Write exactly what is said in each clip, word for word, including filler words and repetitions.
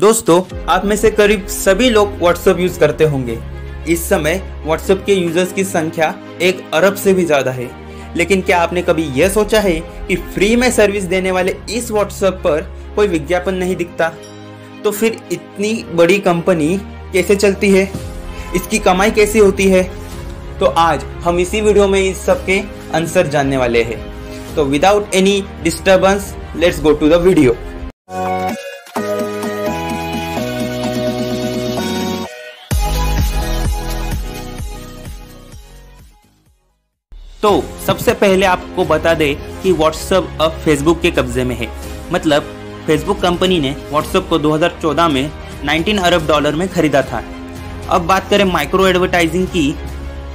दोस्तों, आप में से करीब सभी लोग व्हाट्सएप यूज करते होंगे। इस समय व्हाट्सएप के यूजर्स की संख्या एक अरब से भी ज़्यादा है। लेकिन क्या आपने कभी यह सोचा है कि फ्री में सर्विस देने वाले इस व्हाट्सएप पर कोई विज्ञापन नहीं दिखता? तो फिर इतनी बड़ी कंपनी कैसे चलती है, इसकी कमाई कैसे होती है? तो आज हम इसी वीडियो में इस सब के आंसर जानने वाले हैं। तो without any disturbance let's go to the video. तो सबसे पहले आपको बता दें कि व्हाट्सएप अब फेसबुक के कब्जे में है। मतलब फेसबुक कंपनी ने व्हाट्सएप को दो हज़ार चौदह में उन्नीस अरब डॉलर में खरीदा था। अब बात करें माइक्रो एडवर्टाइजिंग की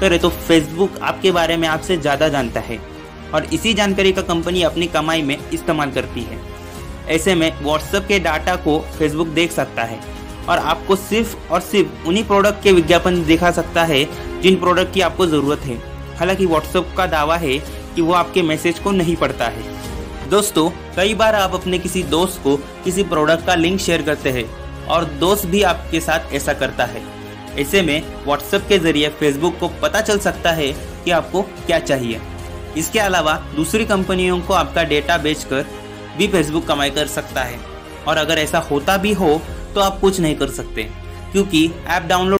करें तो फेसबुक आपके बारे में आपसे ज़्यादा जानता है और इसी जानकारी का कंपनी अपनी कमाई में इस्तेमाल करती है। ऐसे में व्हाट्सएप के डाटा को फेसबुक देख सकता है और आपको सिर्फ और सिर्फ उन्हीं प्रोडक्ट के विज्ञापन दिखा सकता है जिन प्रोडक्ट की आपको ज़रूरत है। हालांकि व्हाट्सएप का दावा है कि वो आपके मैसेज को नहीं पढ़ता है। दोस्तों, कई बार आप अपने किसी दोस्त को किसी प्रोडक्ट का लिंक शेयर करते हैं और दोस्त भी आपके साथ ऐसा करता है। ऐसे में व्हाट्सएप के जरिए फेसबुक को पता चल सकता है कि आपको क्या चाहिए। इसके अलावा दूसरी कंपनियों को आपका डेटा बेचकर भी फेसबुक कमाई कर सकता है और अगर ऐसा होता भी हो तो आप कुछ नहीं कर सकते, क्योंकि ऐप डाउनलोड